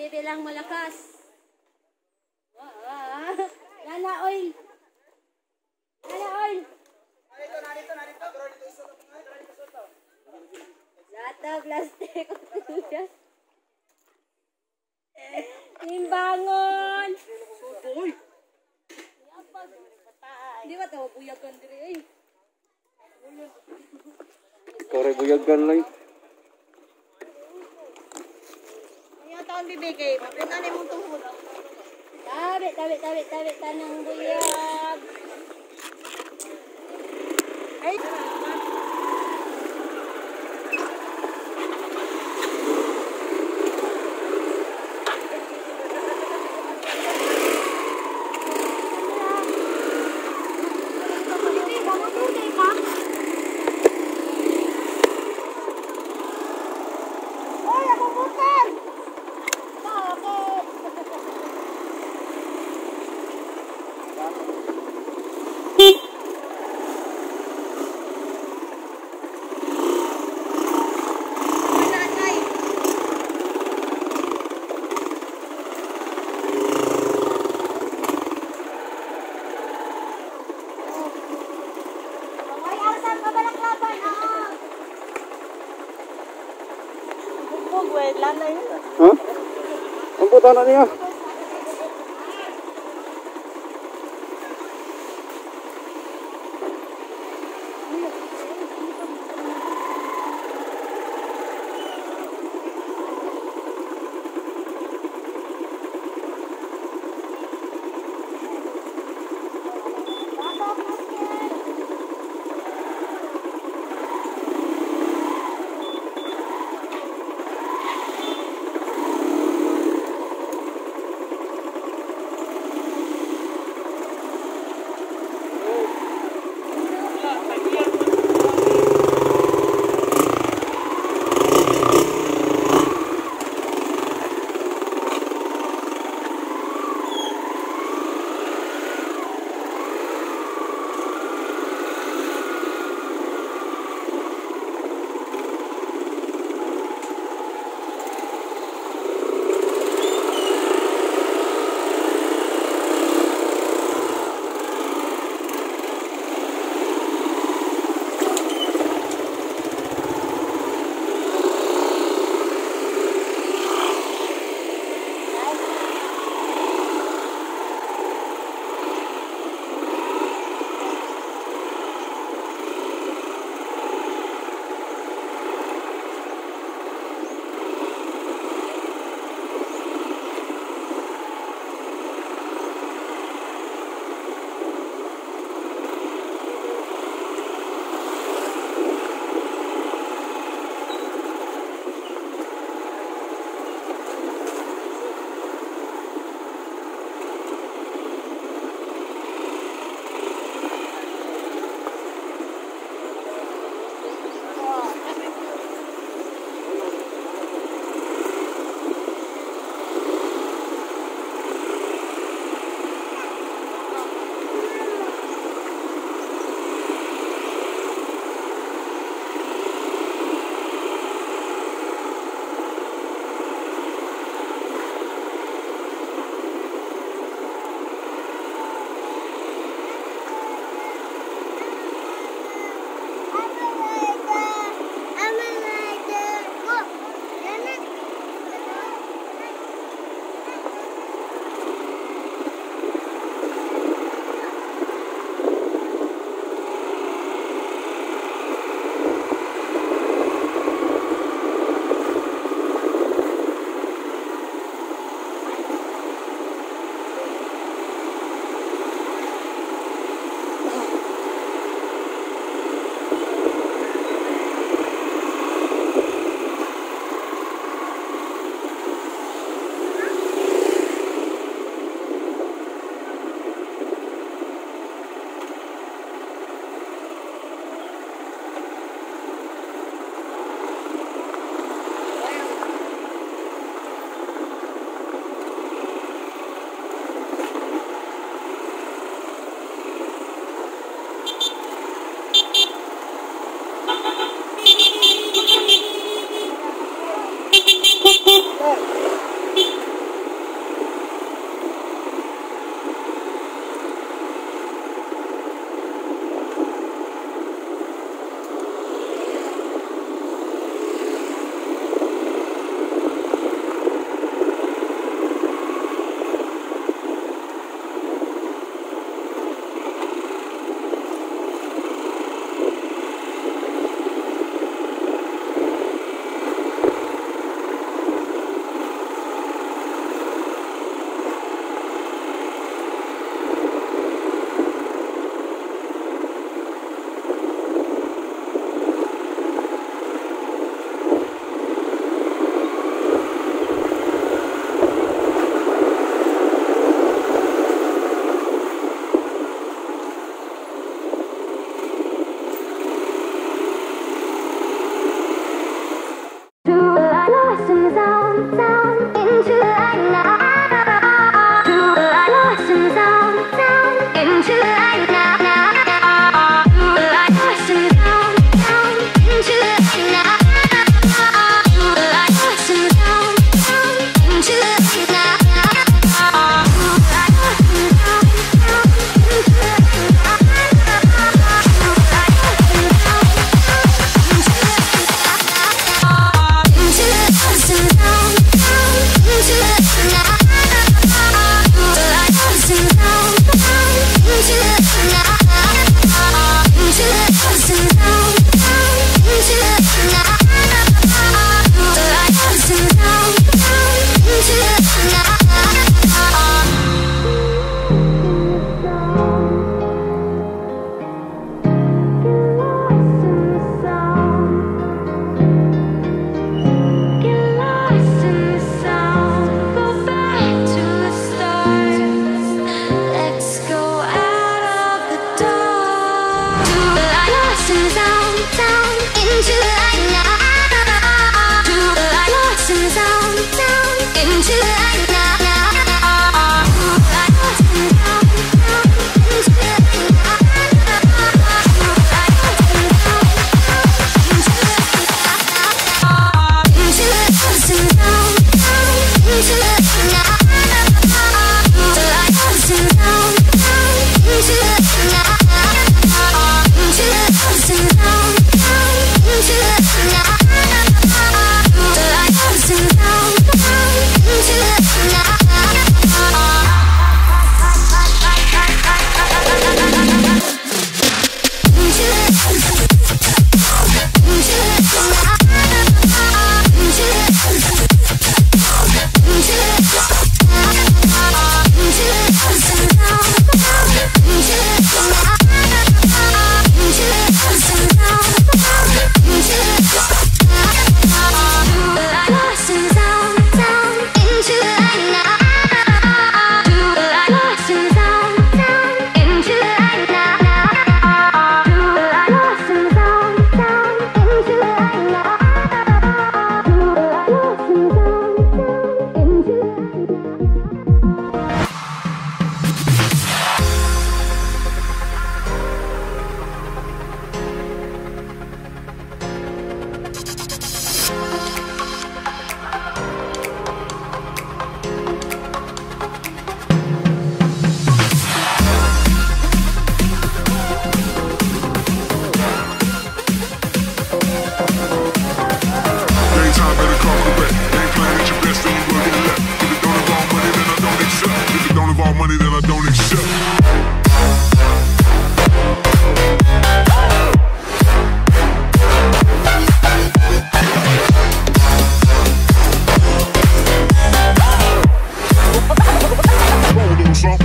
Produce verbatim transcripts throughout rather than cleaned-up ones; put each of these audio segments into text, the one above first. Bibilang malakas. Wow. Lala oil. Lala oil. Narito, narito, narito. Lata, plastic. Timbangon. Uy. Di ba tawo buyagan diri ay. Kore buyagan lang. Taon bibigay, maprinan mo itong hulog. Tabit, tabit, tabit, tabit, tanang buyag. Ay! Ano niya? Ito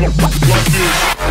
Like this. Yeah.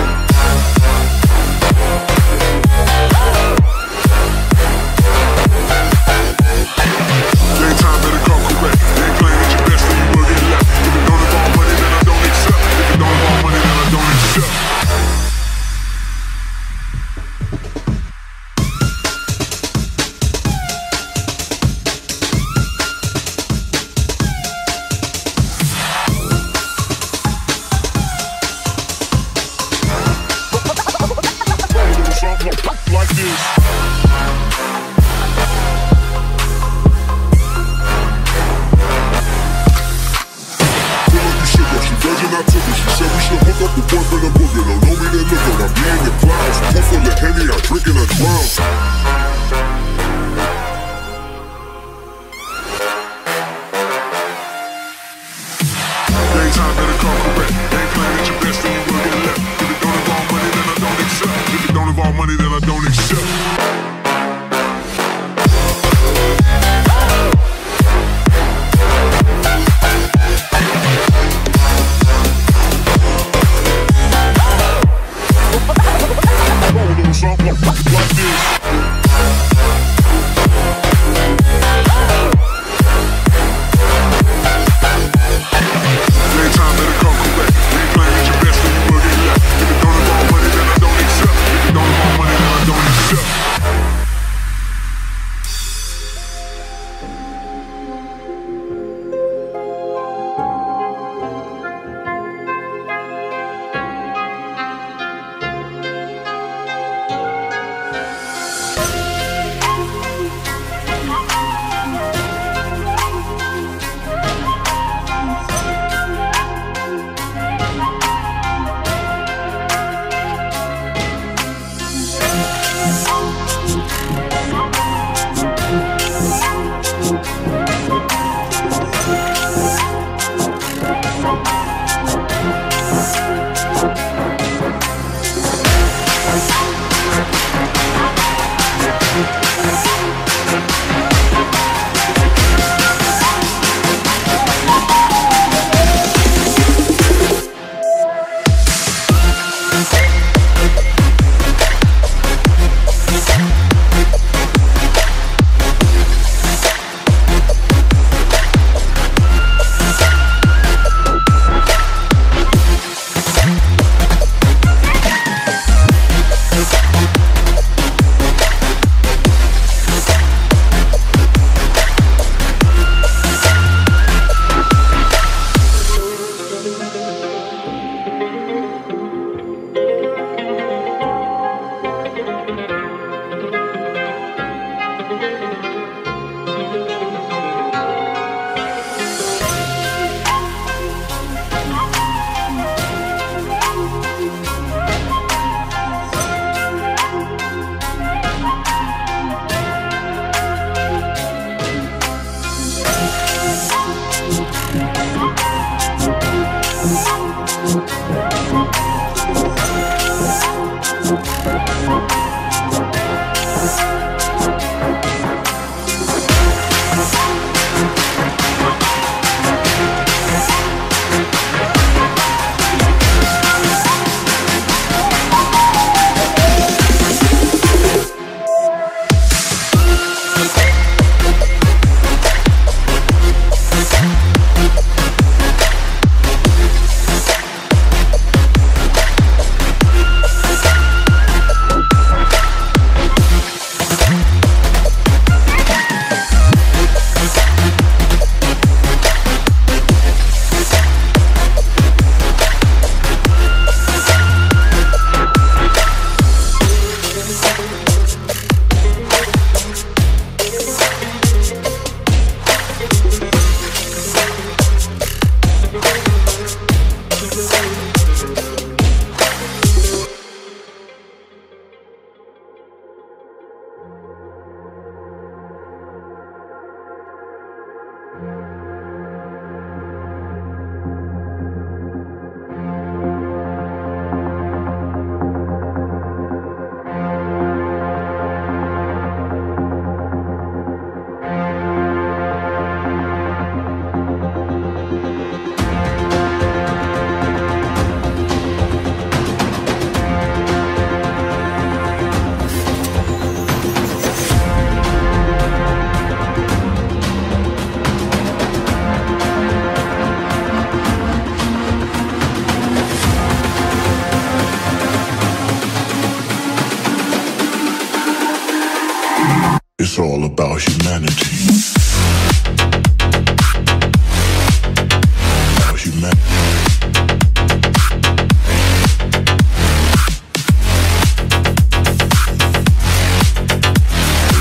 it's all about humanity.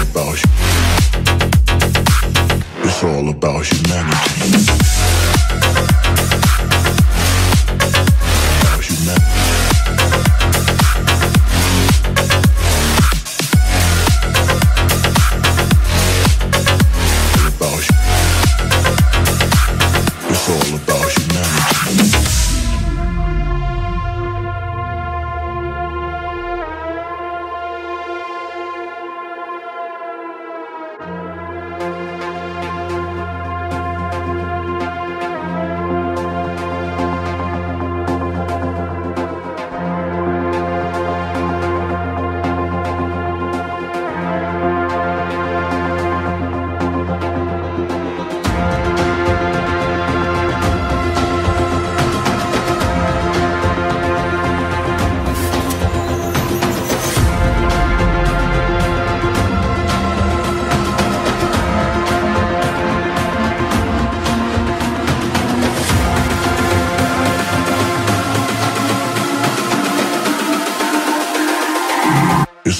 About humanity. It's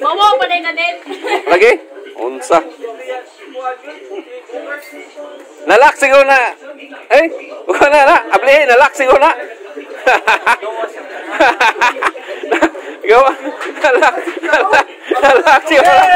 Momo, panay na net. Lagi? Unsa? Nalak siguro na. Eh? Wala na na. Ablihin, nalak siguro na. Gawa. Nalak. Nalak. Nalak siguro na.